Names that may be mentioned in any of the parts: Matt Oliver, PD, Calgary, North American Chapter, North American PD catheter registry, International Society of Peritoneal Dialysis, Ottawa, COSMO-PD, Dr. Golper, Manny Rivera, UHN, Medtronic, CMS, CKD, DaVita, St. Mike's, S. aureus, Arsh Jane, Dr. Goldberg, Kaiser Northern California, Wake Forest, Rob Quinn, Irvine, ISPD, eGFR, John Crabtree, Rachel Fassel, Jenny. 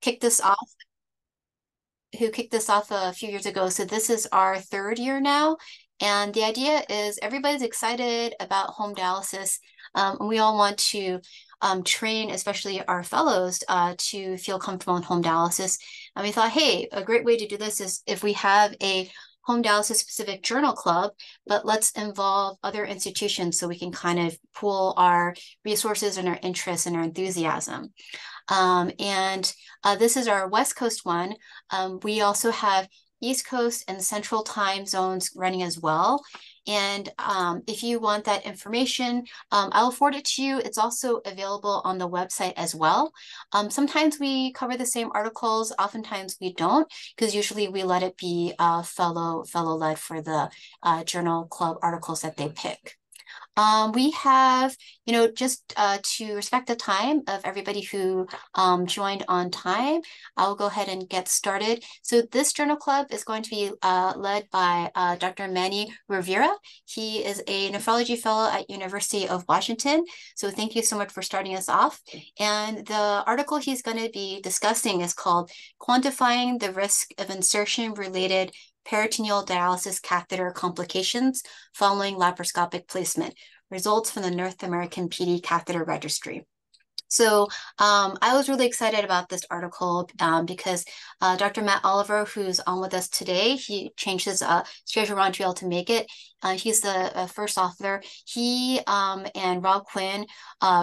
kicked this off, a few years ago. So this is our third year now. And the idea is everybody's excited about home dialysis. And we all want to train, especially our fellows, to feel comfortable in home dialysis. And we thought, hey, a great way to do this is if we have a home dialysis specific journal club, but let's involve other institutions so we can kind of pool our resources and our interests and our enthusiasm. This is our West Coast one. We also have East Coast and Central time zones running as well. And if you want that information, I'll forward it to you. It's also available on the website as well. Sometimes we cover the same articles. Oftentimes we don't, because usually we let it be fellow-led for the journal club articles that they pick. We have, you know, just to respect the time of everybody who joined on time, I'll go ahead and get started. So this journal club is going to be led by Dr. Manny Rivera. He is a nephrology fellow at University of Washington. So thank you so much for starting us off. And the article he's going to be discussing is called Quantifying the Risk of Insertion-Related Peritoneal Dialysis Catheter Complications Following Laparoscopic Placement, Results from the North American PD Catheter Registry. So I was really excited about this article because Dr. Matt Oliver, who's on with us today, he changed his schedule around to be able to make it. He's the first author. He and Rob Quinn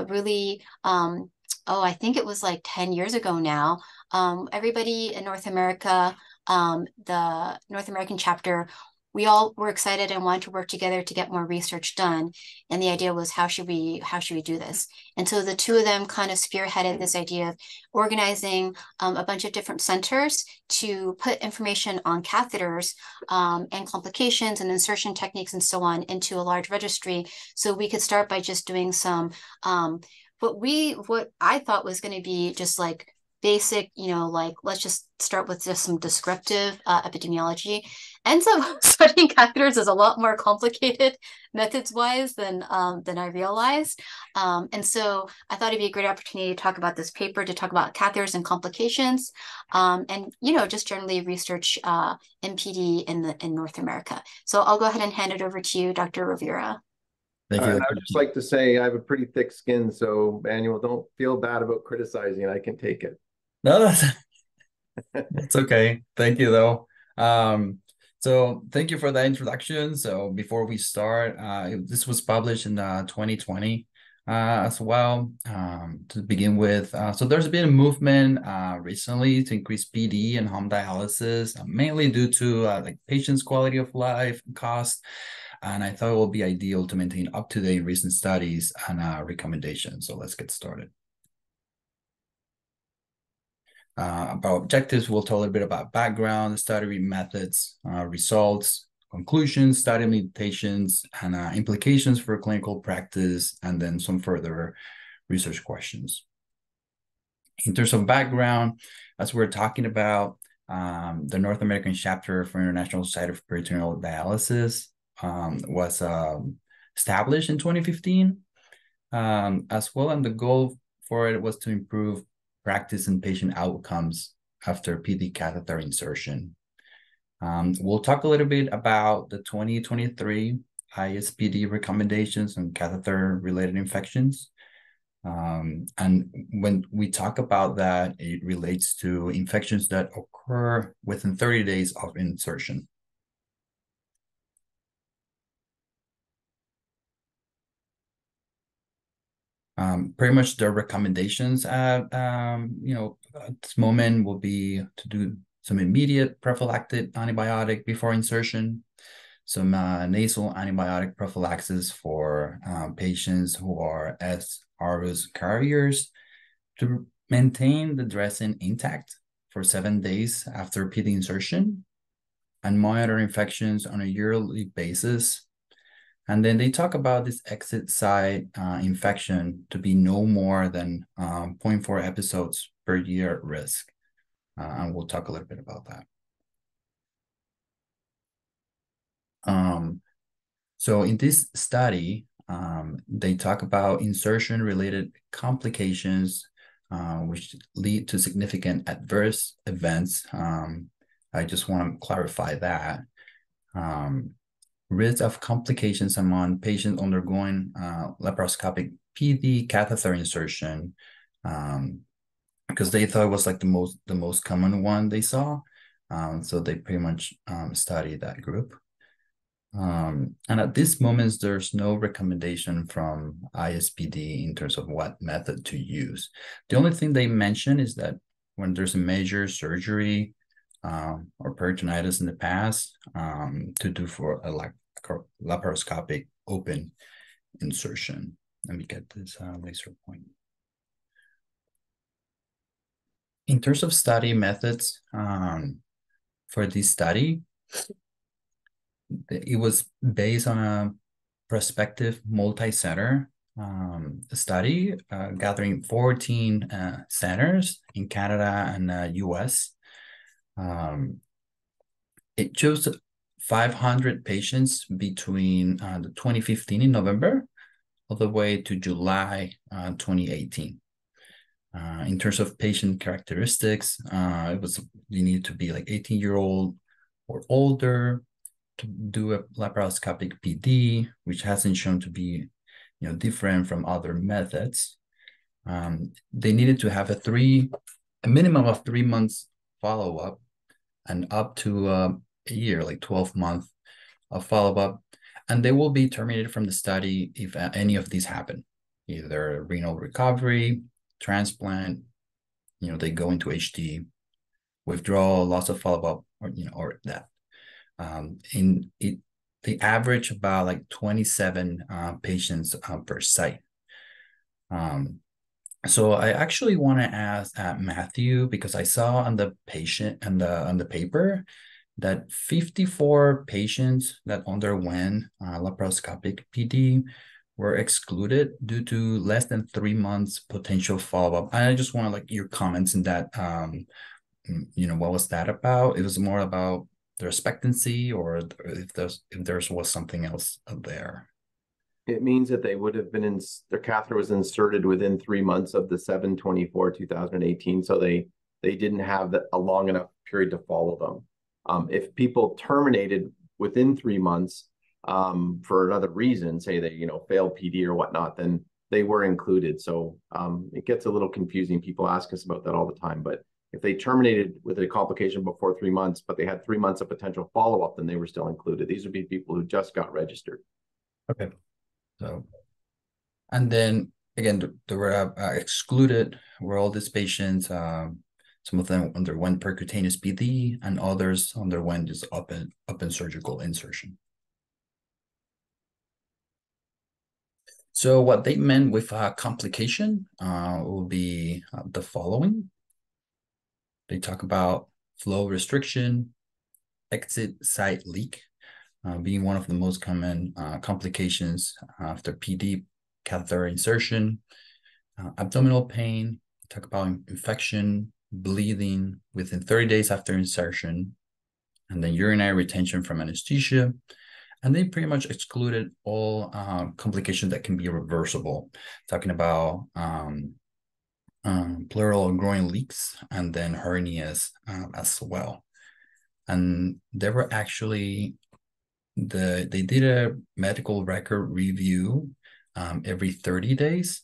really, I think it was like 10 years ago now, everybody in North America, the North American chapter, we all were excited and wanted to work together to get more research done. And the idea was, how should we do this? And so the two of them kind of spearheaded this idea of organizing a bunch of different centers to put information on catheters and complications and insertion techniques and so on into a large registry. So we could start by just doing some, what I thought was going to be just like basic, you know, like let's just start with just some descriptive epidemiology. Ends up studying catheters is a lot more complicated methods wise than I realized. And so I thought it'd be a great opportunity to talk about this paper, to talk about catheters and complications, and, you know, just generally research MPD in North America. So I'll go ahead and hand it over to you, Dr. Rivera. Thank you. I would just like to say I have a pretty thick skin, so Manuel, don't feel bad about criticizing. I can take it. No, that's okay. Thank you, though. So thank you for that introduction. So before we start, this was published in 2020 as well, to begin with. So there's been a movement recently to increase PD and home dialysis, mainly due to like patients' quality of life, cost, and I thought it would be ideal to maintain up-to-date recent studies and recommendations. So let's get started. About objectives, we'll tell a little bit about background, study methods, results, conclusions, study limitations, and implications for clinical practice, and then some further research questions. In terms of background, as we're talking about, the North American Chapter for International Society of Peritoneal Dialysis was established in 2015, as well, and the goal for it was to improve practice and patient outcomes after PD catheter insertion. We'll talk a little bit about the 2023 ISPD recommendations on catheter-related infections. And when we talk about that, it relates to infections that occur within 30 days of insertion. Pretty much the recommendations at this moment will be to do some immediate prophylactic antibiotic before insertion, some nasal antibiotic prophylaxis for patients who are S. aureus carriers, to maintain the dressing intact for 7 days after PD insertion, and monitor infections on a yearly basis. And then they talk about this exit site infection to be no more than 0.4 episodes per year at risk. And we'll talk a little bit about that. So in this study, they talk about insertion-related complications which lead to significant adverse events. I just want to clarify that. Risk of complications among patients undergoing laparoscopic PD catheter insertion, because they thought it was like the most common one they saw. So they pretty much studied that group. And at this moment, there's no recommendation from ISPD in terms of what method to use. The only thing they mention is that when there's a major surgery or peritonitis in the past, to do for a laparoscopic open insertion. Let me get this laser point. In terms of study methods, for this study, it was based on a prospective multi-center study, gathering 14 centers in Canada and US. It chose 500 patients between the 2015 in November all the way to July 2018. In terms of patient characteristics, it was, you need to be like 18-year-old or older to do a laparoscopic PD, which hasn't shown to be, you know, different from other methods. They needed to have a minimum of 3 months follow-up and up to a year, like 12 months of follow-up. And they will be terminated from the study if any of these happen, either renal recovery, transplant, you know, they go into HD, withdrawal, loss of follow-up, or, you know, or that. They average about like 27 patients per site. So I actually want to ask Matthew, because I saw on the patient and on the paper that 54 patients that underwent laparoscopic PD were excluded due to less than 3 months potential follow-up. And I just want to like your comments in that, you know, what was that about? It was more about their expectancy, or if there was something else there. It means that they would have been their catheter was inserted within 3 months of the 7/24/2018. So they didn't have a long enough period to follow them. If people terminated within 3 months, for another reason, say they, you know, failed PD or whatnot, then they were included. So it gets a little confusing. People ask us about that all the time. But if they terminated with a complication before 3 months, but they had 3 months of potential follow-up, then they were still included. These would be people who just got registered. Okay. So, and then again, there were excluded were all these patients. Some of them underwent percutaneous PD, and others underwent just open surgical insertion. So what they meant with complication will be the following. They talk about flow restriction, exit site leak, being one of the most common complications after PD catheter insertion, abdominal pain, talk about infection, bleeding within 30 days after insertion, and then urinary retention from anesthesia. And they pretty much excluded all complications that can be reversible, talking about pleural groin leaks and then hernias as well. And they were actually, they did a medical record review every 30 days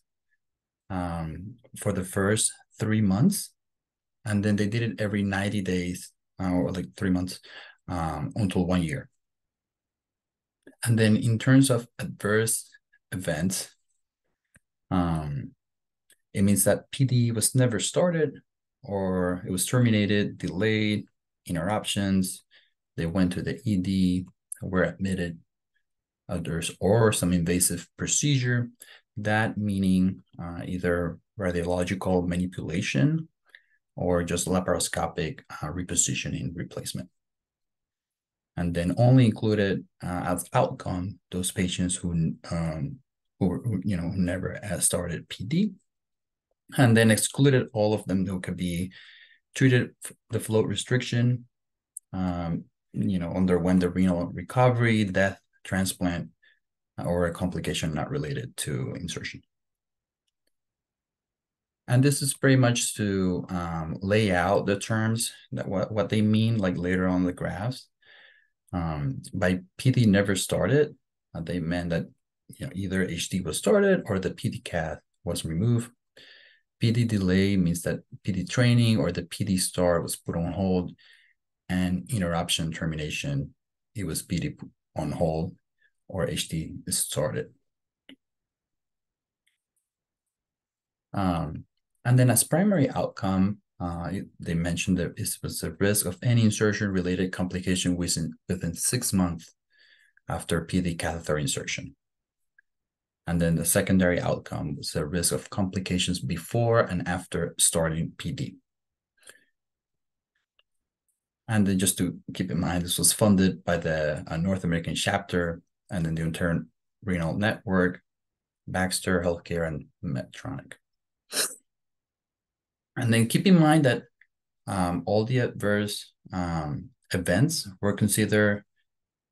for the first 3 months. And then they did it every 90 days or like 3 months until 1 year. And then in terms of adverse events, it means that PD was never started, or it was terminated, delayed, interruptions. They went to the ED, were admitted, others, or some invasive procedure. That meaning either radiological manipulation or just laparoscopic repositioning replacement. And then only included as outcome those patients who you know, never started PD, and then excluded all of them who could be treated the float restriction, you know, underwent the renal recovery, death, transplant, or a complication not related to insertion. And this is pretty much to lay out the terms, that what they mean, like later on the graphs. By PD never started, they meant that, you know, either HD was started or the PD cath was removed. PD delay means that PD training or the PD start was put on hold, and interruption termination, it was PD on hold or HD started. And then as primary outcome, they mentioned that it was the risk of any insertion-related complication within 6 months after PD catheter insertion. And then the secondary outcome was the risk of complications before and after starting PD. And then just to keep in mind, this was funded by the North American Chapter and then the Interrenal Network, Baxter Healthcare, and Medtronic. And then keep in mind that all the adverse events were considered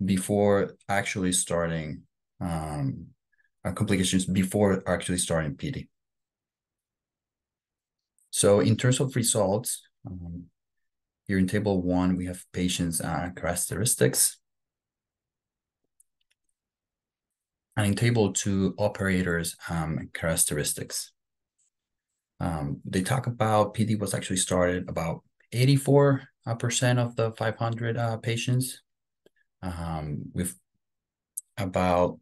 before actually starting complications before actually starting PD. So in terms of results, here in table 1, we have patients' characteristics. And in table 2, operators' characteristics. They talk about PD was actually started about 84% of the 500 patients, with about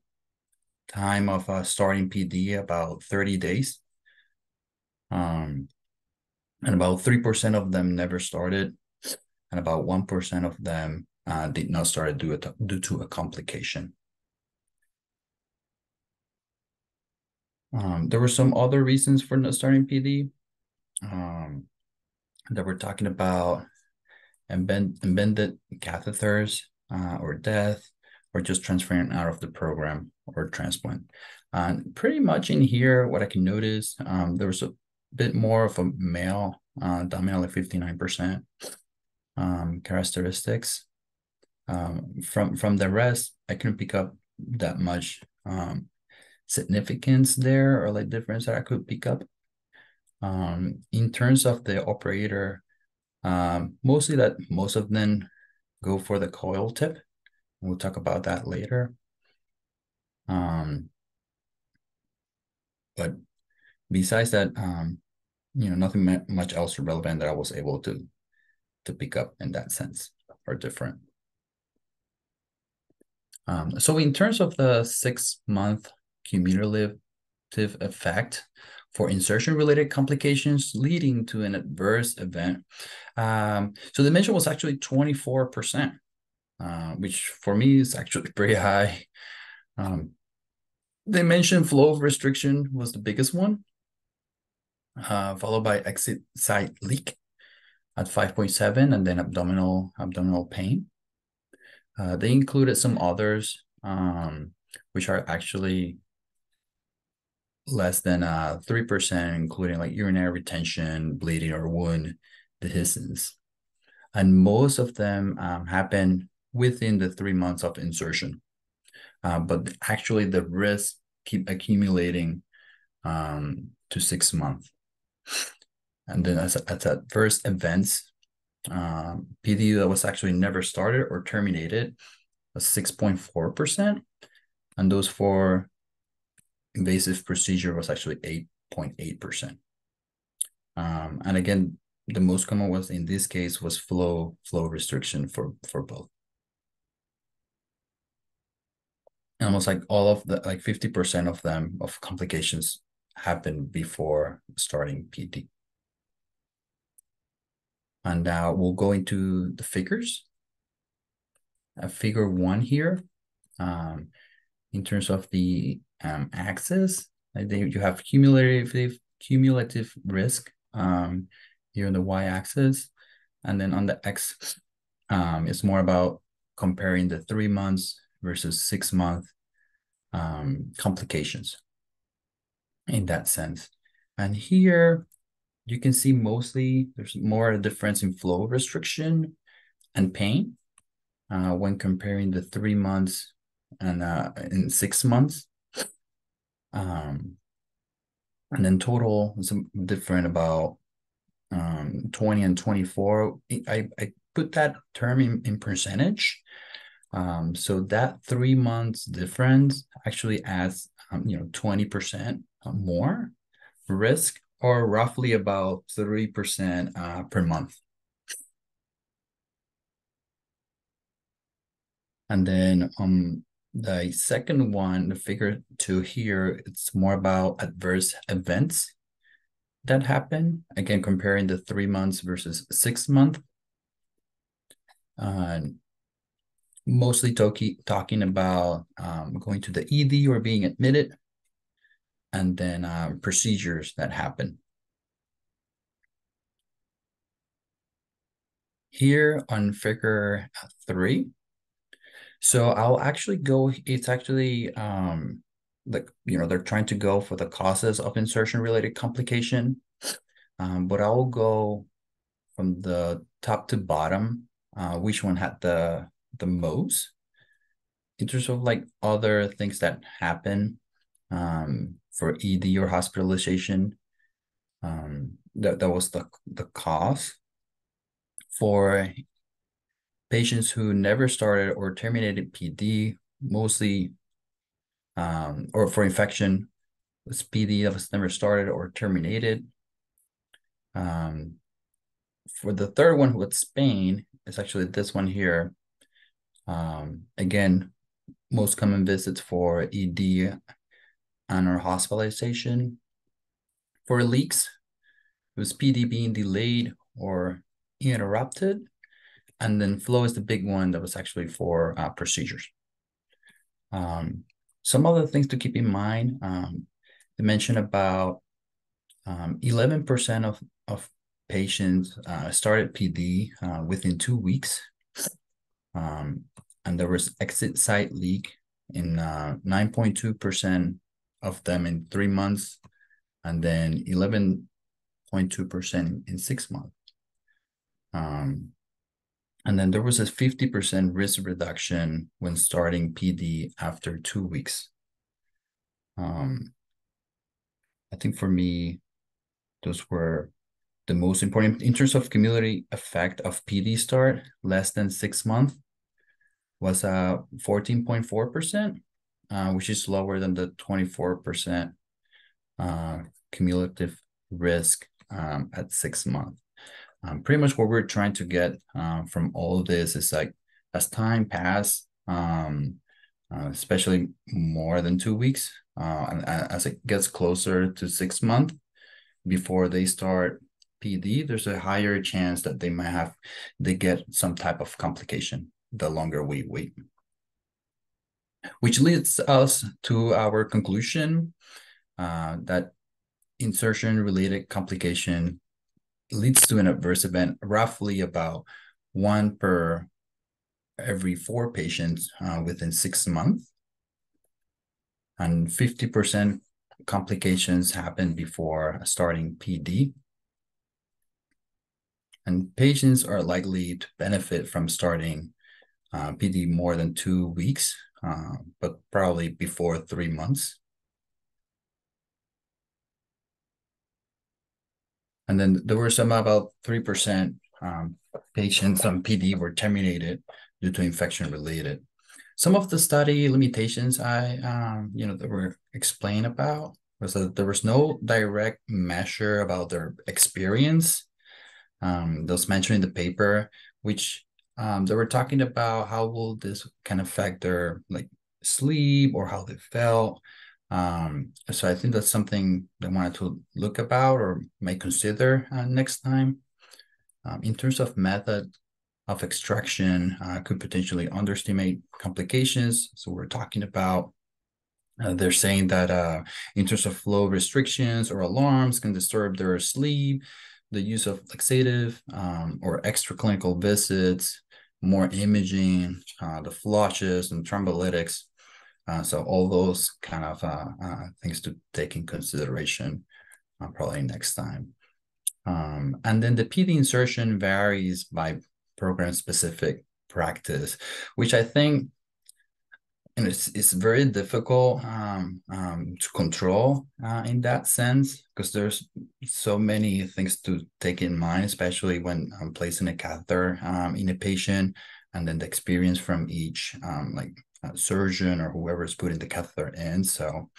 time of starting PD about 30 days. And about 3% of them never started, and about 1% of them did not start due to a complication. There were some other reasons for not starting PD that we're talking about, embedded catheters or death, or just transferring out of the program or transplant. Pretty much in here, what I can notice, there was a bit more of a male dominant, like 59% characteristics. From the rest, I couldn't pick up that much significance there, or like difference that I could pick up. In terms of the operator, mostly that most of them go for the coil tip. We'll talk about that later. But besides that, you know, nothing much else relevant that I was able to pick up in that sense are different. So in terms of the 6-month cumulative effect for insertion-related complications leading to an adverse event. So the measure was actually 24%, which for me is actually pretty high. They mentioned flow of restriction was the biggest one, followed by exit site leak at 5.7, and then abdominal pain. They included some others, which are actually less than 3%, including like urinary retention, bleeding, or wound dehiscence. And most of them happen within the 3 months of insertion. But actually the risks keep accumulating to 6 months. And then as adverse events, PD that was actually never started or terminated was 6.4%. And those for invasive procedure was actually 8.8%. And again, the most common was in this case was flow restriction for both. Almost like all of the, like 50% of them of complications happened before starting PD. And now we'll go into the figures. Figure 1 here. In terms of the axis, you have cumulative risk here on the y-axis, and then on the x, it's more about comparing the 3 months versus 6 month complications in that sense. And here you can see mostly there's more difference in flow restriction and pain when comparing the 3 months and in 6 months. And in total, it's different about 20 and 24. I put that term in percentage. So that 3 months difference actually adds, 20% more risk, or roughly about 3% per month. And then the second one, the figure 2 here, it's more about adverse events that happen. Again, comparing the 3 months versus 6 months. Mostly talking about going to the ED or being admitted, and then procedures that happen. Here on figure 3, so I'll actually go, it's actually they're trying to go for the causes of insertion related complication, but I'll go from the top to bottom, which one had the most in terms of like other things that happen for ED or hospitalization. That was the cause. For patients who never started or terminated PD, mostly, or for infection, it's PD that was never started or terminated. For the third one with Spain, it's actually this one here. Again, most common visits for ED and or hospitalization. For leaks, it was PD being delayed or interrupted. And then flow is the big one that was actually for procedures. Some other things to keep in mind, they mentioned about 11% of patients started PD within 2 weeks. And there was exit site leak in 9.2% of them in 3 months, and then 11.2% in 6 months. And then there was a 50% risk reduction when starting PD after 2 weeks. I think for me, those were the most important. In terms of community effect of PD start, less than 6 months was 14.4%, which is lower than the 24% cumulative risk at 6 months. Pretty much what we're trying to get from all of this is like, as time passes, especially more than 2 weeks, and as it gets closer to 6 months, before they start PD, there's a higher chance that they might have, they get some type of complication the longer we wait. Which leads us to our conclusion that insertion-related complication leads to an adverse event roughly about 1 per every 4 patients within 6 months. And 50% complications happen before starting PD. And patients are likely to benefit from starting PD more than 2 weeks, but probably before 3 months. And then there were some about 3% patients on PD were terminated due to infection related. Some of the study limitations that were explained about was that there was no direct measure about their experience. That was mentioned in the paper, which they were talking about how will this kind of affect their like sleep or how they felt. So I think that's something they wanted to look about or may consider next time. In terms of method of extraction, could potentially underestimate complications. So we're talking about, they're saying that in terms of flow restrictions or alarms can disturb their sleep, the use of laxative or extraclinical visits, more imaging, the flushes and thrombolytics. So all those kind of things to take in consideration probably next time. And then the PD insertion varies by program-specific practice, which I think and it's very difficult to control in that sense, because there's so many things to take in mind, especially when I'm placing a catheter in a patient, and then the experience from each surgeon or whoever is putting the catheter in. So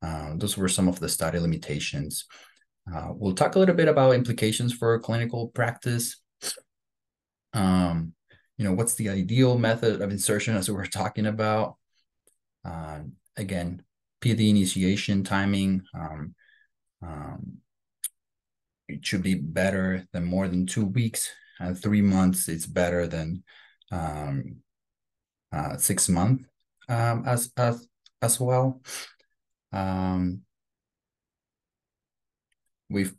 those were some of the study limitations. We'll talk a little bit about implications for clinical practice. You know, what's the ideal method of insertion, as we were talking about? Again, PD initiation timing, it should be better than more than 2 weeks, and 3 months it's better than 6 months as well. It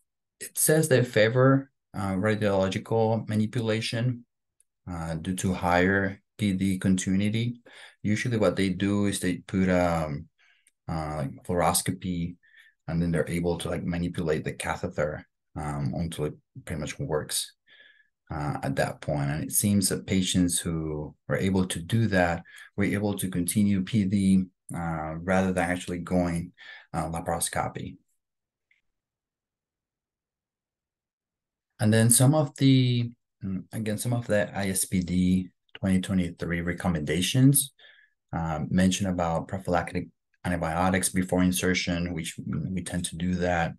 says they favor radiological manipulation due to higher PD continuity. Usually what they do is they put fluoroscopy, and then they're able to manipulate the catheter until it pretty much works at that point. And it seems that patients who were able to do that were able to continue PD rather than actually going laparoscopy. And then some of the ISPD 2023 recommendations mention about prophylactic antibiotics before insertion, which we tend to do that.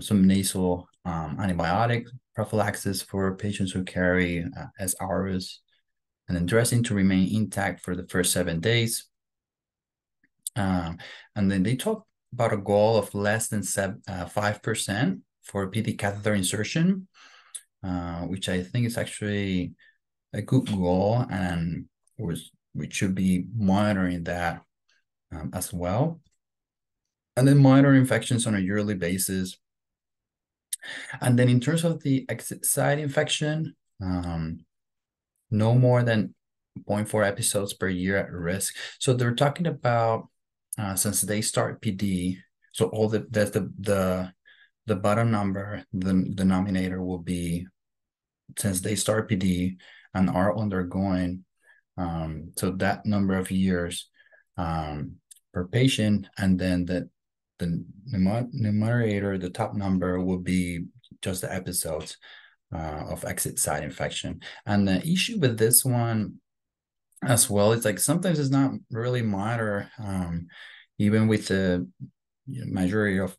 Some nasal antibiotic prophylaxis for patients who carry S. aureus, and then dressing to remain intact for the first 7 days. And then they talk about a goal of less than 5% for PD catheter insertion, which I think is actually a good goal, and we should be monitoring that as well. And then monitor infections on a yearly basis. And then in terms of the exit site infection, no more than 0.4 episodes per year at risk. So they're talking about since they start PD, so all the bottom number, the denominator will be since they start PD and are undergoing, so that number of years per patient, and then the numerator, the top number, will be just the episodes of exit site infection. And the issue with this one as well, it's sometimes it's not really monitored, even with the majority of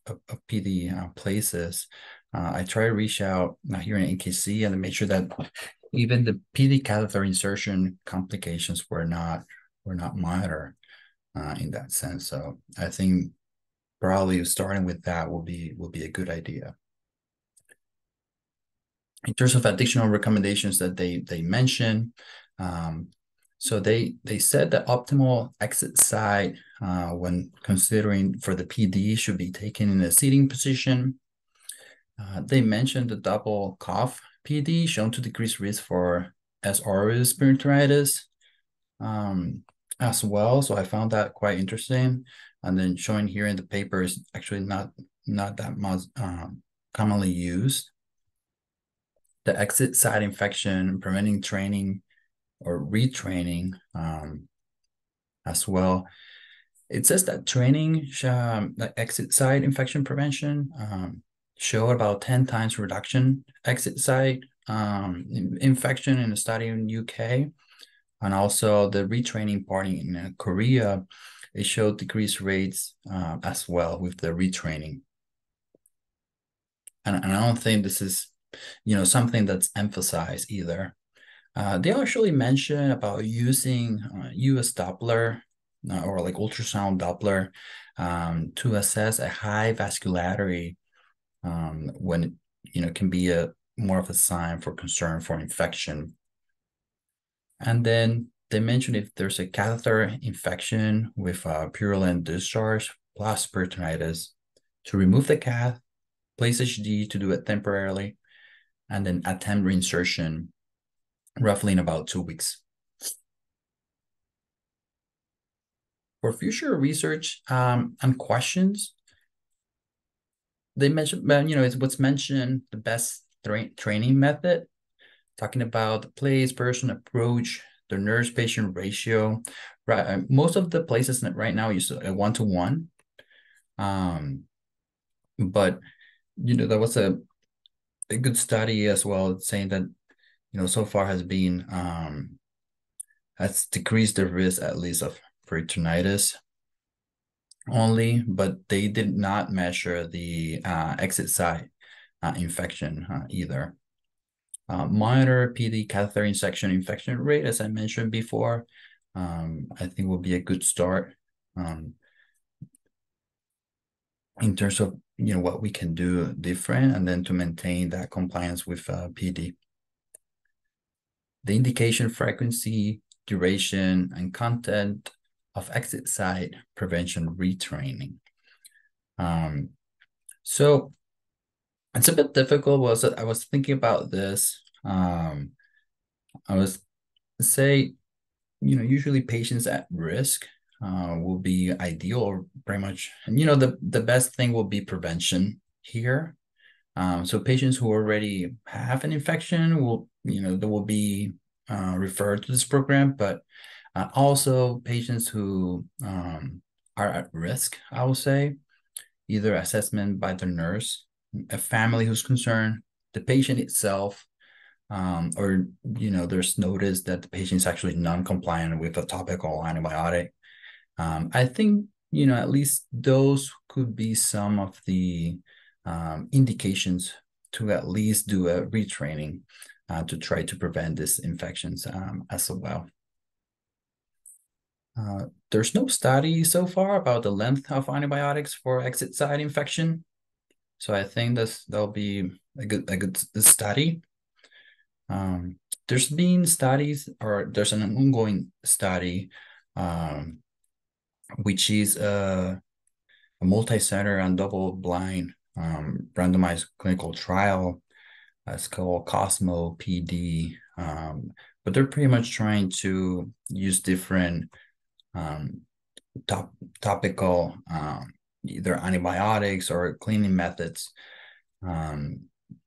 PD places. I try to reach out here in AKC and make sure that even the PD catheter insertion complications were not monitored in that sense. So I think probably starting with that will be a good idea. In terms of additional recommendations that they mention, so they said the optimal exit site when considering for the PD should be taken in a seating position. They mentioned the double cough PD shown to decrease risk for S. aureus peritonitis as well. So I found that quite interesting. And then showing here in the paper is actually not that much commonly used. The exit site infection, preventing training or retraining as well. It says that training, like exit site infection prevention, showed about 10 times reduction exit site infection in a study in UK. And also the retraining part in Korea, it showed decreased rates as well with the retraining. And I don't think this is, something that's emphasized either. They actually mention about using US Doppler or ultrasound Doppler to assess a high vascularity when, it can be more of a sign for concern for infection. And then they mentioned if there's a catheter infection with purulent discharge plus peritonitis, to remove the cath, place HD to do it temporarily, and then attempt reinsertion roughly in about 2 weeks. For future research and questions, they mentioned, it's what's mentioned, the best training method, talking about the place, person, approach, their nurse patient ratio. Right, most of the places right now use a 1:1, but you know, there was a good study as well saying that, you know, so far has been has decreased the risk at least of peritonitis only, but they did not measure the exit site infection either. Monitor PD catheter infection rate, as I mentioned before, I think will be a good start in terms of, you know, what we can do different, and then to maintain that compliance with PD. The indication, frequency, duration, and content of exit site prevention retraining. So it's a bit difficult. Was I was thinking about this. I was say, you know, usually patients at risk will be ideal, or pretty much, and you know, the best thing will be prevention here. So patients who already have an infection will, you know, they will be referred to this program, but also patients who are at risk, I will say, either assessment by the nurse, a family who's concerned, the patient itself, or, you know, there's notice that the patient is actually non-compliant with a topical antibiotic. I think, you know, at least those could be some of the indications to at least do a retraining to try to prevent these infections as well. There's no study so far about the length of antibiotics for exit site infection. So I think that'll be a good study. There's been studies, or there's an ongoing study, which is a multi-center and double-blind randomized clinical trial. It's called COSMO-PD, but they're pretty much trying to use different topical either antibiotics or cleaning methods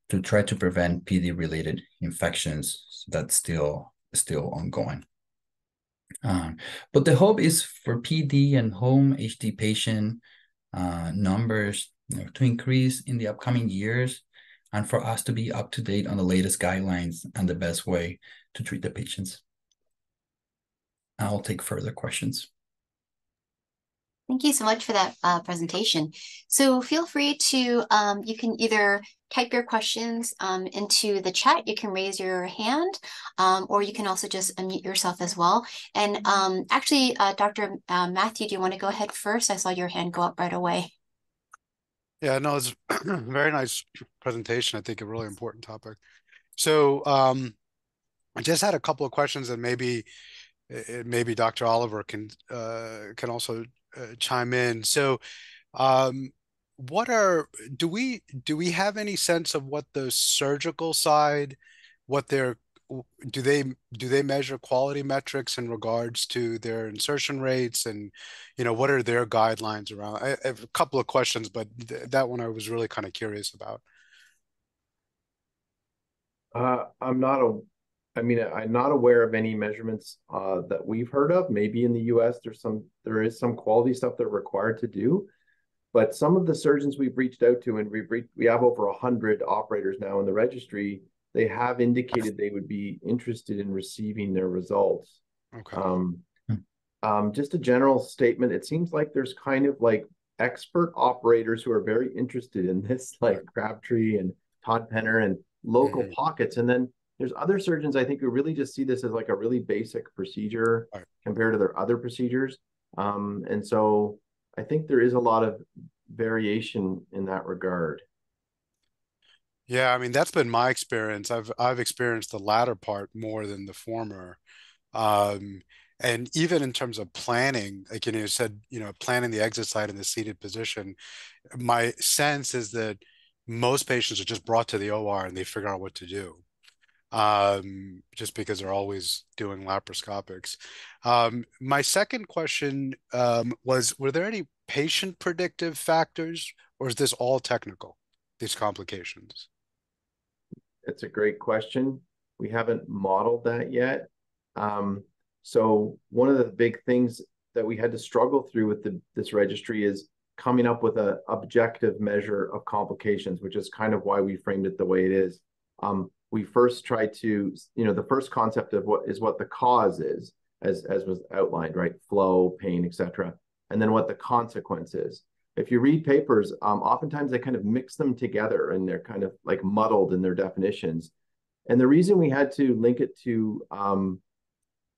to try to prevent PD-related infections. That's still ongoing. But the hope is for PD and home HD patient numbers, you know, to increase in the upcoming years, and for us to be up to date on the latest guidelines and the best way to treat the patients. I'll take further questions. Thank you so much for that presentation. So feel free to, you can either type your questions into the chat, you can raise your hand, or you can also just unmute yourself as well. And actually, Dr. Matthew, do you want to go ahead first? I saw your hand go up right away. Yeah, no, it's a very nice presentation. I think a really important topic. So I just had a couple of questions, and maybe Dr. Oliver can also chime in. So what are, do we have any sense of what the surgical side, what their, do they measure quality metrics in regards to their insertion rates, and, you know, what are their guidelines around? I have a couple of questions, but that one I was really kind of curious about. I'm not aware of any measurements that we've heard of. Maybe in the U.S. there is some quality stuff they're required to do, but some of the surgeons we've reached out to, and we have over 100 operators now in the registry, they have indicated they would be interested in receiving their results. Okay. Just a general statement, it seems like there's kind of like expert operators who are very interested in this, like Crabtree and Todd Penner and local pockets, and then there's other surgeons, I think, who really just see this as like a really basic procedure compared to their other procedures. And so I think there is a lot of variation in that regard. Yeah, I mean, that's been my experience. I've experienced the latter part more than the former. And even in terms of planning, like, you know, you said, you know, planning the exit site in the seated position, my sense is that most patients are just brought to the OR and they figure out what to do. Just because they're always doing laparoscopics. My second question was, were there any patient predictive factors, or is this all technical, these complications? That's a great question. We haven't modeled that yet. So one of the big things that we had to struggle through with this registry is coming up with an objective measure of complications, which is kind of why we framed it the way it is. We first tried to, the first concept of what the cause is, as was outlined, right? Flow, pain, etc. And then what the consequence is. If you read papers, oftentimes they kind of mix them together and they're kind of like muddled in their definitions. And the reason we had to link it to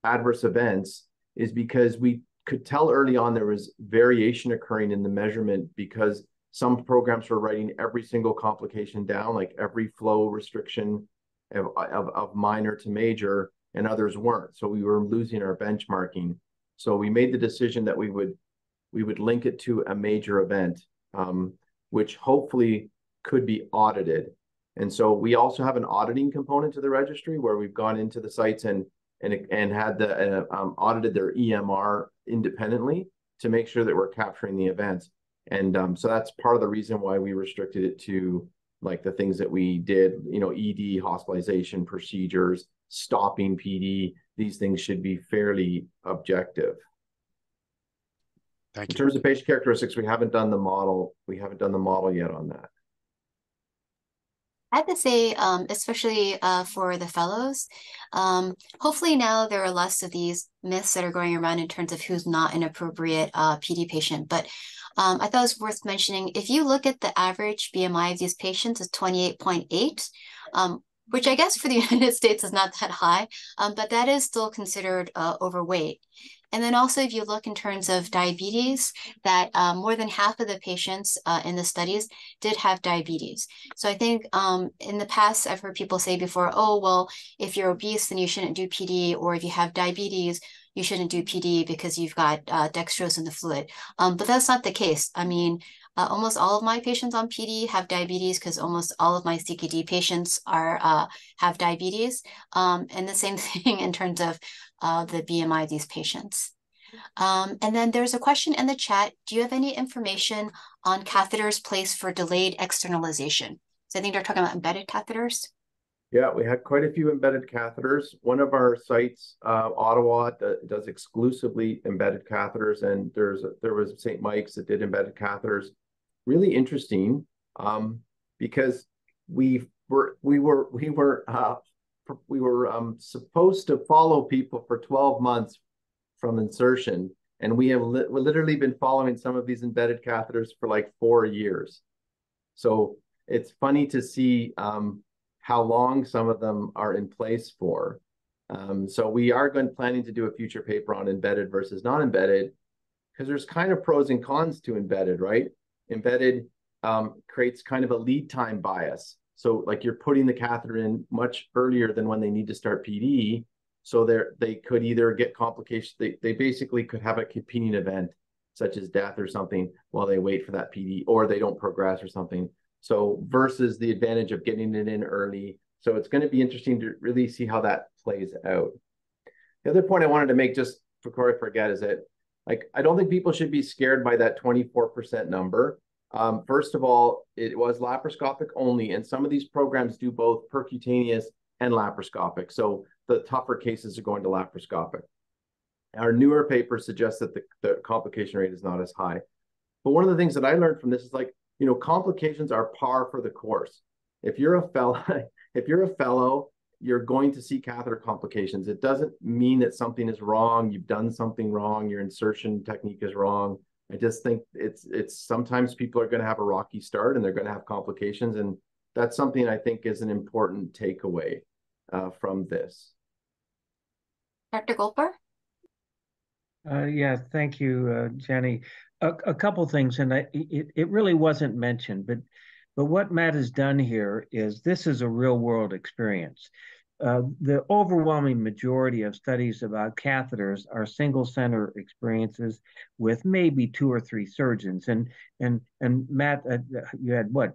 adverse events is because we could tell early on there was variation occurring in the measurement, because some programs were writing every single complication down, like every flow restriction of minor to major, and others weren't. So we were losing our benchmarking. So we made the decision that we would link it to a major event, which hopefully could be audited. And so we also have an auditing component to the registry where we've gone into the sites and had the audited their EMR independently to make sure that we're capturing the events. And so that's part of the reason why we restricted it to like the things that we did, ED, hospitalization, procedures, stopping PD. These things should be fairly objective. Thank you. In terms of patient characteristics, we haven't done the model. We haven't done the model yet on that. I have to say, especially for the fellows, hopefully now there are less of these myths that are going around in terms of who's not an appropriate PD patient. But I thought it was worth mentioning, if you look at the average BMI of these patients is 28.8, which I guess for the United States is not that high, but that is still considered overweight. And then also, if you look in terms of diabetes, that more than half of the patients in the studies did have diabetes. So I think in the past, I've heard people say before, oh, well, if you're obese, then you shouldn't do PD, or if you have diabetes, you shouldn't do PD because you've got dextrose in the fluid. But that's not the case. I mean, almost all of my patients on PD have diabetes, because almost all of my CKD patients are have diabetes. And the same thing in terms of the BMI of these patients. And then there's a question in the chat. Do you have any information on catheters placed for delayed externalization? So I think they're talking about embedded catheters. Yeah, we had quite a few embedded catheters. One of our sites, Ottawa, does exclusively embedded catheters, and there was St. Mike's that did embedded catheters. Really interesting, because we were supposed to follow people for 12 months from insertion, and we have literally been following some of these embedded catheters for like 4 years. So it's funny to see how long some of them are in place for. So we are planning to do a future paper on embedded versus non-embedded, because there's kind of pros and cons to embedded, right? Embedded creates kind of a lead time bias. So like you're putting the catheter in much earlier than when they need to start PD. So they could either get complications. They basically could have a competing event such as death or something while they wait for that PD, or they don't progress or something. So versus the advantage of getting it in early. So it's going to be interesting to really see how that plays out. The other point I wanted to make just before I forget is that I don't think people should be scared by that 24% number. First of all, it was laparoscopic only, and some of these programs do both percutaneous and laparoscopic. So the tougher cases are going to laparoscopic. Our newer paper suggests that the complication rate is not as high. But one of the things that I learned from this is complications are par for the course. If you're a fellow, you're going to see catheter complications. It doesn't mean that something is wrong, you've done something wrong, your insertion technique is wrong. I just think it's sometimes people are going to have a rocky start and they're going to have complications. And that's something I think is an important takeaway from this. Dr. Golper? Yeah, thank you, Jenny. A couple things, and it really wasn't mentioned, but what Matt has done here is this is a real world experience. The overwhelming majority of studies about catheters are single center experiences with maybe 2 or 3 surgeons. And Matt, you had what,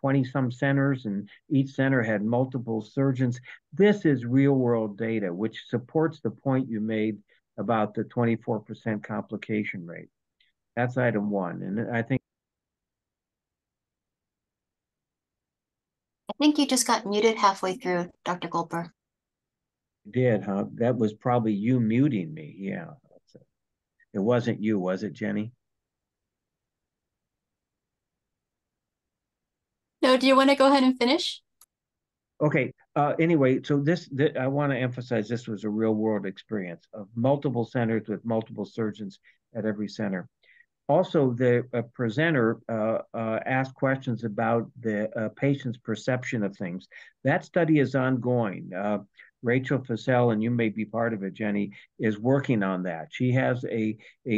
20 some centers, and each center had multiple surgeons. This is real world data, which supports the point you made about the 24% complication rate. That's item one. And I think you just got muted halfway through, Dr. Goldberg. did, huh? That was probably you muting me. Yeah. It wasn't you, was it, Jenny? No, do you want to go ahead and finish? Okay. Anyway, so I want to emphasize this was a real world experience of multiple centers with multiple surgeons at every center. Also, the presenter asked questions about the patient's perception of things. That study is ongoing. Rachel Fassel, and you may be part of it, Jenny, is working on that. She has a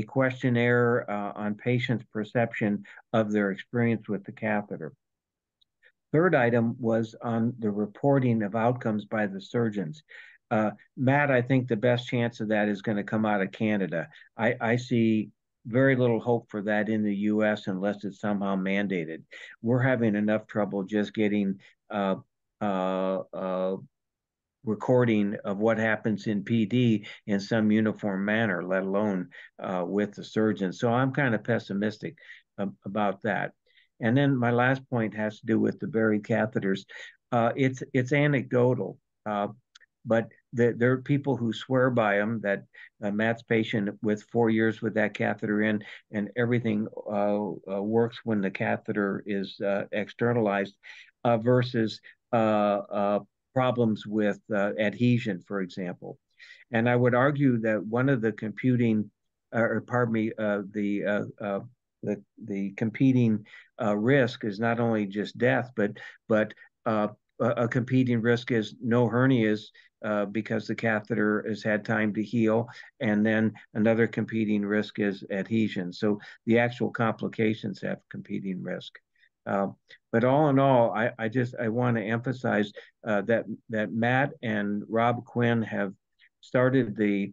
questionnaire on patients' perception of their experience with the catheter. Third item was on the reporting of outcomes by the surgeons. Matt, I think the best chance of that is going to come out of Canada. I see very little hope for that in the U.S. unless it's somehow mandated. We're having enough trouble just getting recording of what happens in PD in some uniform manner, let alone with the surgeon. So I'm kind of pessimistic about that. And then my last point has to do with the buried catheters. It's anecdotal, but there are people who swear by them, that Matt's patient with 4 years with that catheter in, and everything works when the catheter is externalized, versus problems with adhesion, for example. And I would argue that one of the computing, or pardon me, the competing risk is not only just death, but a competing risk is no hernias because the catheter has had time to heal. And then another competing risk is adhesion. So the actual complications have competing risk. But all in all, I want to emphasize that Matt and Rob Quinn have started the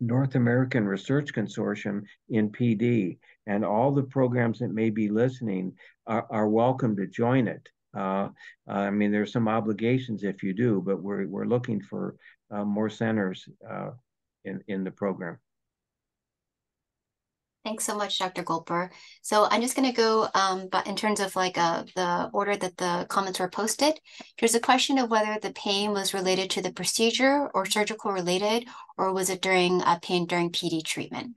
North American Research Consortium in PD, and all the programs that may be listening are welcome to join it. I mean, there's some obligations if you do, but we're looking for more centers in the program. Thanks so much, Dr. Golper. So I'm just going to go, but in terms of like the order that the comments were posted, there's a question of whether the pain was related to the procedure or surgical related, or was it during pain during PD treatment?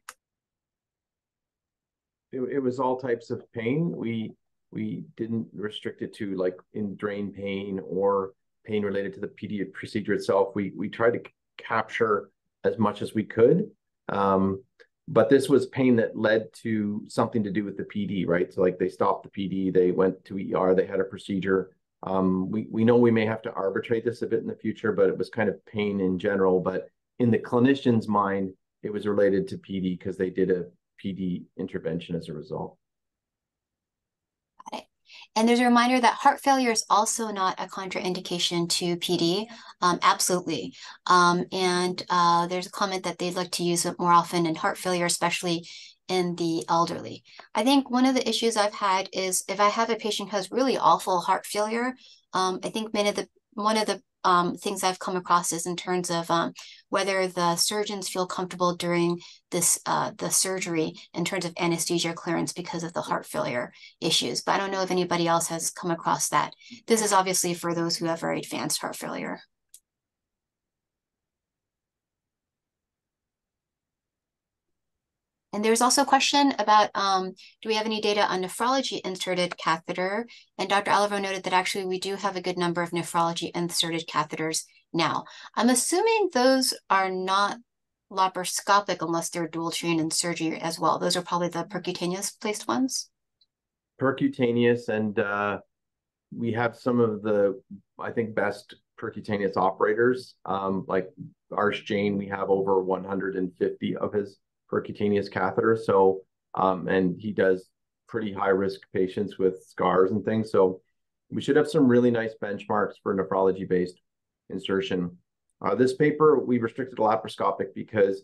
It was all types of pain. We didn't restrict it to like in drain pain or pain related to the PD procedure itself. We tried to capture as much as we could. But this was pain that led to something to do with the PD, right? So like they stopped the PD, they went to ER, they had a procedure. We know we may have to arbitrate this a bit in the future, but it was kind of pain in general. But in the clinician's mind, it was related to PD because they did a PD intervention as a result. Got it. And there's a reminder that heart failure is also not a contraindication to PD. Absolutely. And there's a comment that they'd like to use it more often in heart failure, especially in the elderly. I think one of the issues I've had is if I have a patient who has really awful heart failure, I think one of the things I've come across is in terms of whether the surgeons feel comfortable during this the surgery in terms of anesthesia clearance because of the heart failure issues. But I don't know if anybody else has come across that. This is obviously for those who have very advanced heart failure. And there's also a question about, do we have any data on nephrology inserted catheter? And Dr. Oliver noted that actually we do have a good number of nephrology inserted catheters now. I'm assuming those are not laparoscopic unless they're dual trained in surgery as well. Those are probably the percutaneous placed ones. Percutaneous, and we have some of the, I think, best percutaneous operators. Like Arsh Jane, we have over 150 of his percutaneous catheter. So, and he does pretty high risk patients with scars and things. So we should have some really nice benchmarks for nephrology based insertion. This paper, we restricted to laparoscopic because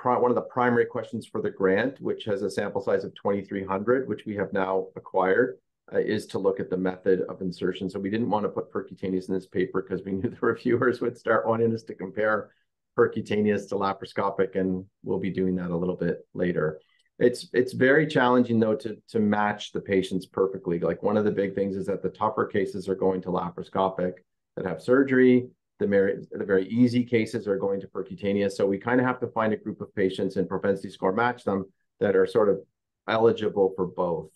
one of the primary questions for the grant, which has a sample size of 2,300, which we have now acquired, is to look at the method of insertion. So we didn't want to put percutaneous in this paper because we knew the reviewers would start wanting us to compare percutaneous to laparoscopic, and we'll be doing that a little bit later. It's very challenging though to match the patients perfectly. Like one of the big things is that the tougher cases are going to laparoscopic that have surgery, The very easy cases are going to percutaneous. So we kind of have to find a group of patients and propensity score match them that are sort of eligible for both.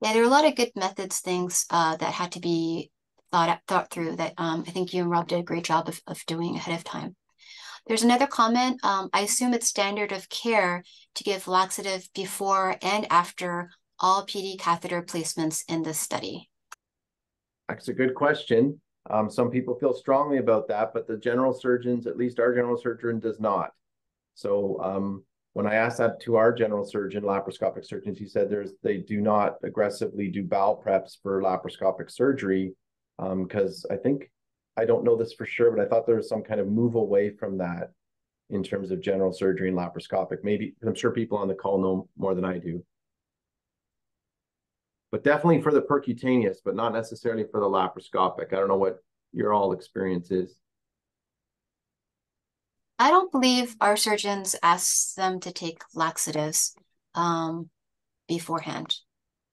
Yeah, there are a lot of good methods, things that had to be thought through that I think you and Rob did a great job of doing ahead of time. There's another comment. I assume it's standard of care to give laxative before and after all PD catheter placements in this study. That's a good question. Some people feel strongly about that, but the general surgeons, at least our general surgeon, does not. So when I asked that to our general surgeon, laparoscopic surgeons, he said they do not aggressively do bowel preps for laparoscopic surgery because I think, I don't know this for sure, but I thought there was some kind of move away from that in terms of general surgery and laparoscopic. Maybe, I'm sure people on the call know more than I do. But definitely for the percutaneous, but not necessarily for the laparoscopic. I don't know what your all experience is. I don't believe our surgeons ask them to take laxatives beforehand.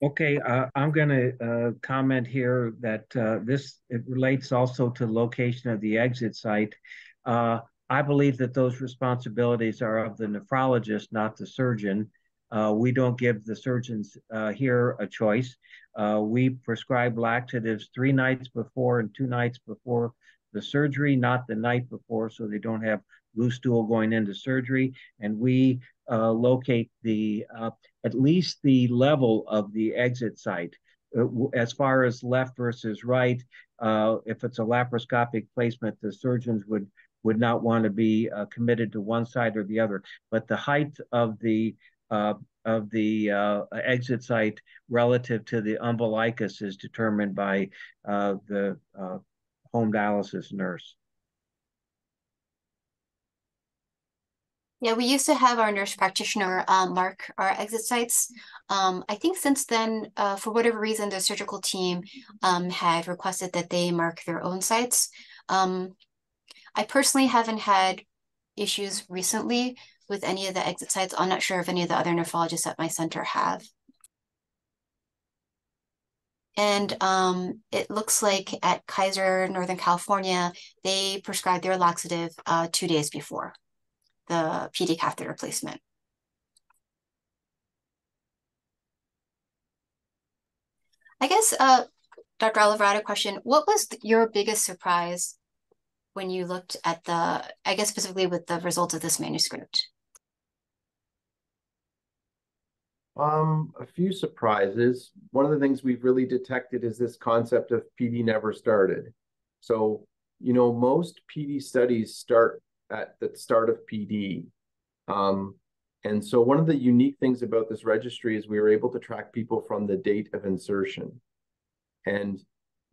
Okay, I'm going to comment here that it relates also to location of the exit site. I believe that those responsibilities are of the nephrologist, not the surgeon. We don't give the surgeons here a choice. We prescribe laxatives 3 nights before and 2 nights before the surgery, not the night before, so they don't have loose stool going into surgery. And we locate the at least the level of the exit site. As far as left versus right, if it's a laparoscopic placement, the surgeons would not want to be committed to one side or the other. But the height of the exit site relative to the umbilicus is determined by the home dialysis nurse. Yeah, we used to have our nurse practitioner mark our exit sites. I think since then, for whatever reason, the surgical team had requested that they mark their own sites. I personally haven't had issues recently with any of the exit sites. I'm not sure if any of the other nephrologists at my center have. And it looks like at Kaiser Northern California, they prescribed their laxative 2 days before the PD catheter placement. I guess, Dr. Oliver, I had a question. What was your biggest surprise when you looked at the, I guess specifically with the results of this manuscript? A few surprises. One of the things we've really detected is this concept of PD never started. So, you know, most PD studies start at the start of PD. And so one of the unique things about this registry is we were able to track people from the date of insertion. And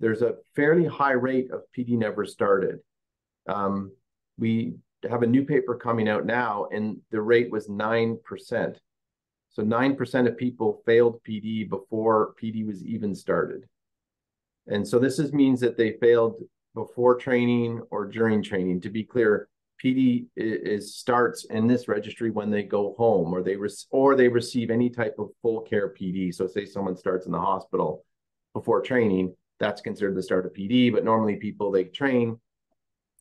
there's a fairly high rate of PD never started. We have a new paper coming out now, and the rate was 9%. So 9% of people failed PD before PD was even started. And so this means that they failed before training or during training. To be clear, PD starts in this registry when they go home or they receive any type of full care PD. So say someone starts in the hospital before training, that's considered the start of PD, but normally people, they train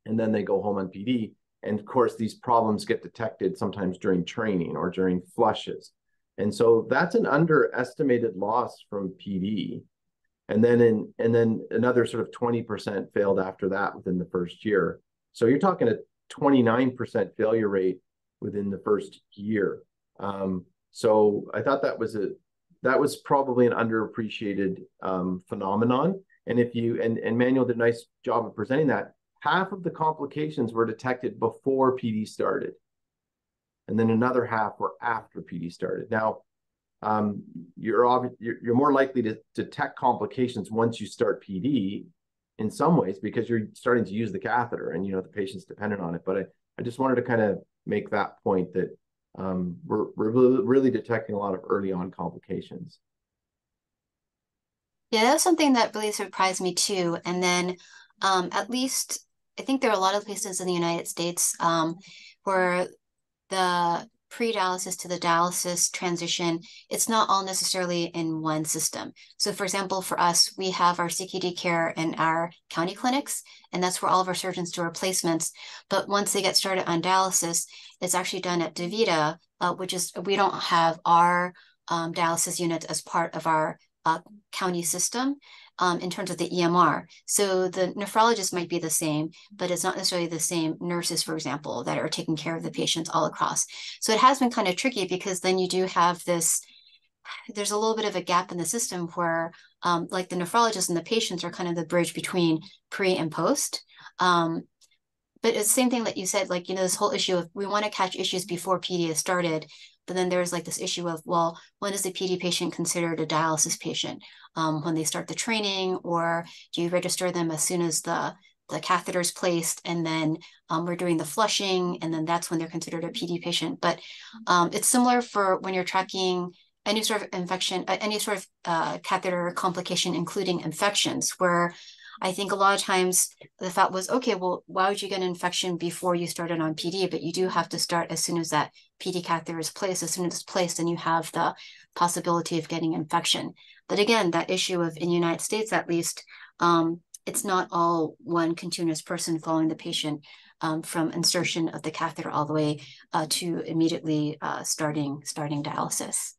and then they go home on PD. And of course, these problems get detected sometimes during training or during flushes. And so that's an underestimated loss from PD. And then, another sort of 20% failed after that within the first year. So you're talking a 29% failure rate within the first year. So I thought that was that was probably an underappreciated phenomenon. And if you and Manuel did a nice job of presenting that, half of the complications were detected before PD started, and then another half were after PD started. Now, you're more likely to detect complications once you start PD, in some ways, because you're starting to use the catheter and, you know, the patient's dependent on it. But I just wanted to kind of make that point that we're really detecting a lot of early on complications. Yeah, that was something that really surprised me too. And then at least I think there are a lot of places in the United States where the pre-dialysis to the dialysis transition, it's not all necessarily in one system. So for example, for us, we have our CKD care in our county clinics, and that's where all of our surgeons do replacements. But once they get started on dialysis, it's actually done at DaVita, which is, we don't have our dialysis units as part of our county system in terms of the EMR. So the nephrologist might be the same, but it's not necessarily the same nurses, for example, that are taking care of the patients all across. So it has been kind of tricky, because then you do have this, there's a little bit of a gap in the system where like the nephrologist and the patients are kind of the bridge between pre and post. But it's the same thing that you said, like, you know, this whole issue of we want to catch issues before PD is started. But then there's like this issue of, well, when is the PD patient considered a dialysis patient? When they start the training, or do you register them as soon as the catheter is placed, and then we're doing the flushing, and then that's when they're considered a PD patient. But it's similar for when you're tracking any sort of infection, any sort of catheter complication, including infections, where I think a lot of times the thought was, okay, well, why would you get an infection before you started on PD? But you do have to start as soon as that PD catheter is placed. As soon as it's placed, then you have the possibility of getting infection. But again, that issue of, in the United States at least, it's not all one continuous person following the patient from insertion of the catheter all the way to immediately starting dialysis.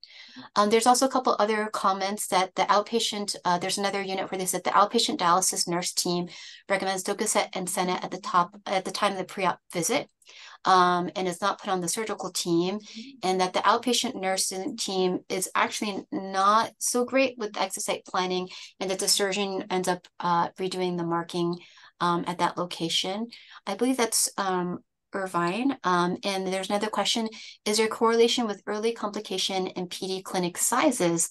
There's also a couple other comments that the outpatient, there's another unit where they said the outpatient dialysis nurse team recommends Docoset and Senna at the time of the pre-op visit, and it's not put on the surgical team, and that the outpatient nursing team is actually not so great with the exit site planning, and that the surgeon ends up redoing the marking at that location. I believe that's Irvine. And there's another question, is there a correlation with early complication and PD clinic sizes?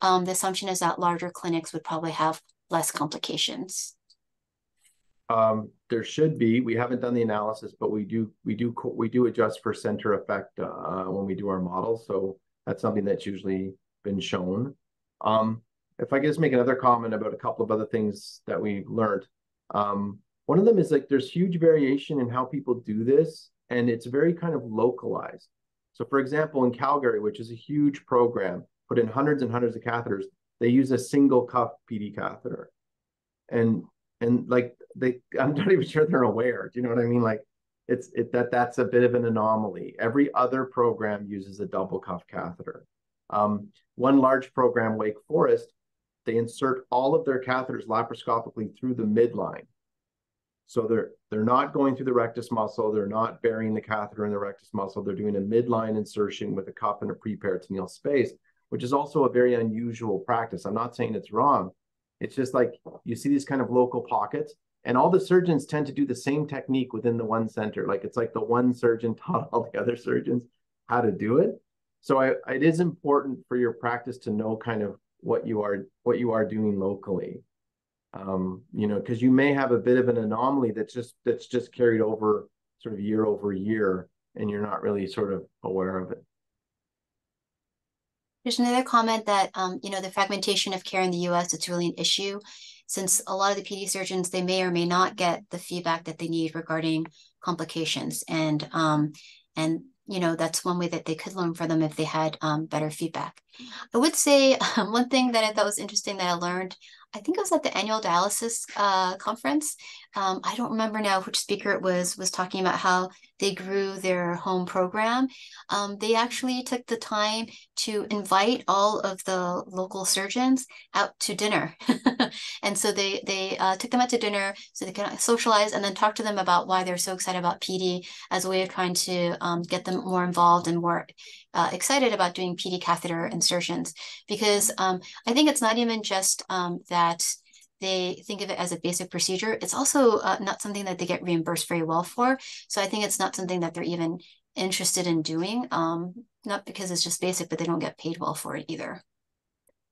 The assumption is that larger clinics would probably have less complications. There should be. We haven't done the analysis, but we do adjust for center effect when we do our model. So that's something that's usually been shown. If I could just make another comment about a couple of other things that we learned. One of them is, like, there's huge variation in how people do this, and it's very kind of localized. So for example, in Calgary, which is a huge program, put in hundreds and hundreds of catheters, they use a single cuff PD catheter. And like, I'm not even sure they're aware. Do you know what I mean? Like, that's a bit of an anomaly. Every other program uses a double cuff catheter. One large program, Wake Forest, they insert all of their catheters laparoscopically through the midline. So they're not going through the rectus muscle. They're not burying the catheter in the rectus muscle. They're doing a midline insertion with a cup in a preperitoneal space, which is also a very unusual practice. I'm not saying it's wrong. It's just like you see these kind of local pockets, and all the surgeons tend to do the same technique within the one center. Like, it's like the one surgeon taught all the other surgeons how to do it. So it is important for your practice to know kind of what you are doing locally. You know, because you may have a bit of an anomaly that's just carried over sort of year over year, and you're not really sort of aware of it. There's another comment that, you know, the fragmentation of care in the U.S., it's really an issue, since a lot of the PD surgeons, they may or may not get the feedback that they need regarding complications. And you know, that's one way that they could learn from them if they had better feedback. I would say one thing that I thought was interesting that I learned, I think it was at the annual dialysis conference. I don't remember now which speaker it was talking about how they grew their home program. They actually took the time to invite all of the local surgeons out to dinner. And so they took them out to dinner so they can socialize, and then talk to them about why they're so excited about PD as a way of trying to get them more involved and more excited about doing PD catheter insertions. Because I think it's not even just that they think of it as a basic procedure. It's also not something that they get reimbursed very well for. So I think it's not something that they're even interested in doing, not because it's just basic, but they don't get paid well for it either.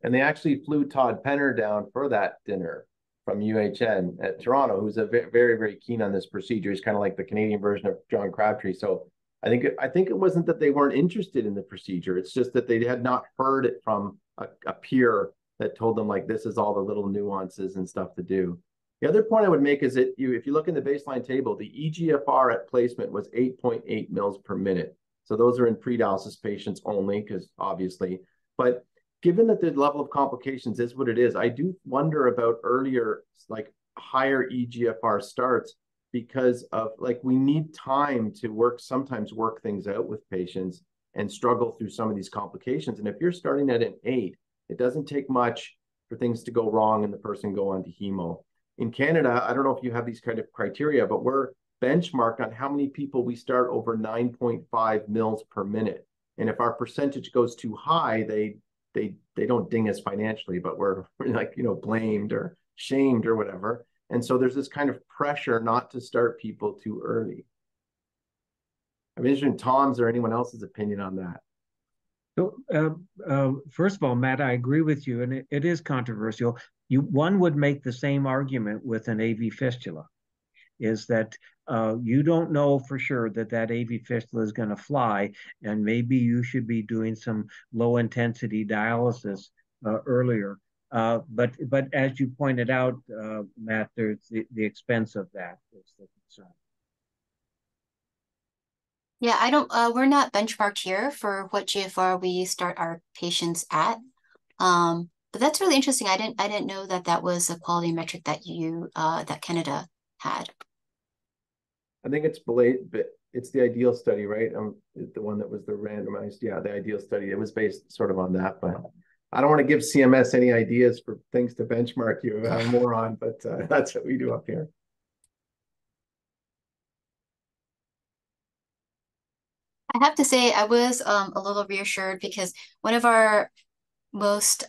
And they actually flew Todd Penner down for that dinner from UHN at Toronto, who's a very, very keen on this procedure. He's kind of like the Canadian version of John Crabtree. So I think it wasn't that they weren't interested in the procedure. It's just that they had not heard it from a peer that told them, like, this is all the little nuances and stuff to do. The other point I would make is that if you look in the baseline table, the EGFR at placement was 8.8 mils per minute. So those are in pre-dialysis patients only, because obviously, but given that the level of complications is what it is, I do wonder about earlier, like higher eGFR starts, because of like, we need time to sometimes work things out with patients and struggle through some of these complications. And if you're starting at an 8, it doesn't take much for things to go wrong and the person go on to hemo. In Canada, I don't know if you have these kind of criteria, but we're benchmarked on how many people we start over 9.5 mils per minute. And if our percentage goes too high, they don't ding us financially, but we're like, you know, blamed or shamed or whatever. And so there's this kind of pressure not to start people too early. I'm interested in Tom's or anyone else's opinion on that. So, first of all, Matt, I agree with you, and it is controversial. One would make the same argument with an AV fistula, is that you don't know for sure that that AV fistula is going to fly, and maybe you should be doing some low-intensity dialysis earlier. But as you pointed out, Matt, there's the expense of that is the concern. Yeah, I don't. We're not benchmarked here for what GFR we start our patients at, but that's really interesting. I didn't know that that was a quality metric that you that Canada had. I think it's the IDEAL study, right? The one that was the randomized. Yeah, the IDEAL study. It was based sort of on that, but I don't want to give CMS any ideas for things to benchmark you about, moron. But that's what we do up here. I have to say I was a little reassured, because one of our most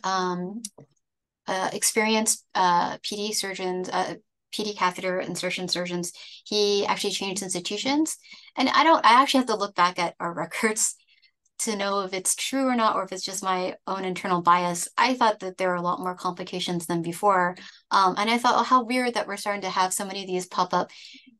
experienced PD surgeons, PD catheter insertion surgeons, he actually changed institutions. And I actually have to look back at our records to know if it's true or not, or if it's just my own internal bias. I thought that there were a lot more complications than before. And I thought, oh, how weird that we're starting to have so many of these pop up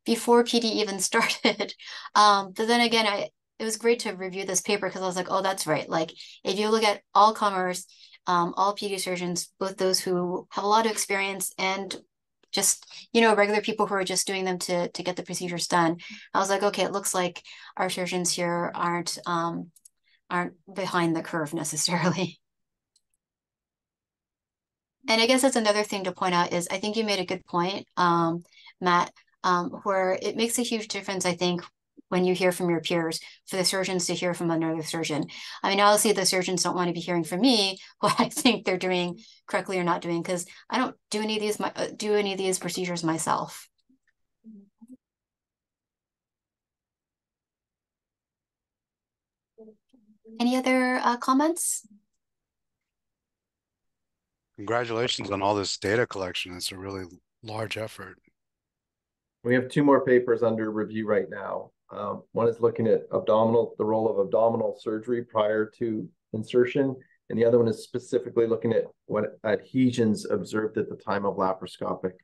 before PD even started. But then again, it was great to review this paper, because I was like, oh, that's right. Like, if you look at all comers, all PD surgeons, both those who have a lot of experience and just, you know, regular people who are just doing them to get the procedures done. I was like, okay, it looks like our surgeons here aren't behind the curve necessarily. And I guess that's another thing to point out is I think you made a good point, Matt, where it makes a huge difference, I think, when you hear from your peers, for the surgeons to hear from another surgeon. I mean, obviously the surgeons don't want to be hearing from me what I think they're doing correctly or not doing, because I don't do any of these procedures myself. Any other comments? Congratulations on all this data collection. It's a really large effort. We have 2 more papers under review right now. One is looking at the role of abdominal surgery prior to insertion, and the other one is specifically looking at what adhesions observed at the time of laparoscopic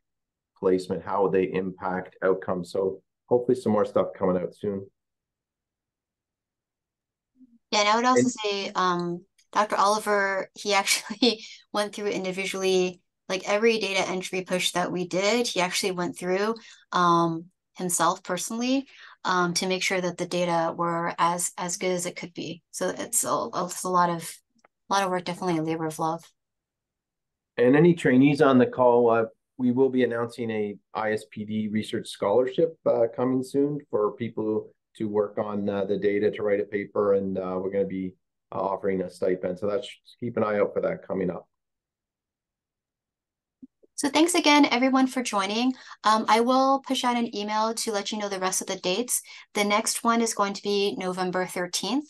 placement, how they impact outcomes. So hopefully some more stuff coming out soon. Yeah, and I would also say Dr. Oliver, he actually went through individually, like every data entry push that we did, he actually went through himself personally, to make sure that the data were as good as it could be. So it's a lot of work, definitely a labor of love. And any trainees on the call, we will be announcing a ISPD research scholarship coming soon for people to work on the data, to write a paper, and we're going to be offering a stipend. So that's, keep an eye out for that coming up. So thanks again, everyone, for joining. I will push out an email to let you know the rest of the dates. The next one is going to be November 13th.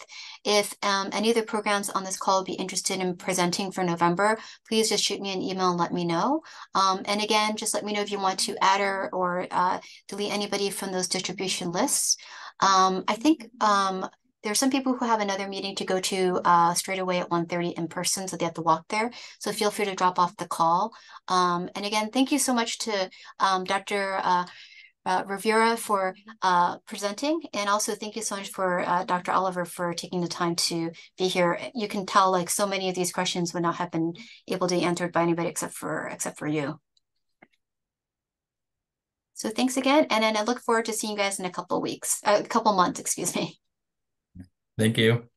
If any of the programs on this call would be interested in presenting for November, please just shoot me an email and let me know. And again, just let me know if you want to add or delete anybody from those distribution lists. I think there are some people who have another meeting to go to straight away at 1:30 in person, so they have to walk there. So feel free to drop off the call. And again, thank you so much to Dr. Rivera for presenting, and also thank you so much for Dr. Oliver for taking the time to be here. You can tell, like, so many of these questions would not have been able to be answered by anybody except for you. So thanks again, and then I look forward to seeing you guys in a couple months, excuse me. Thank you.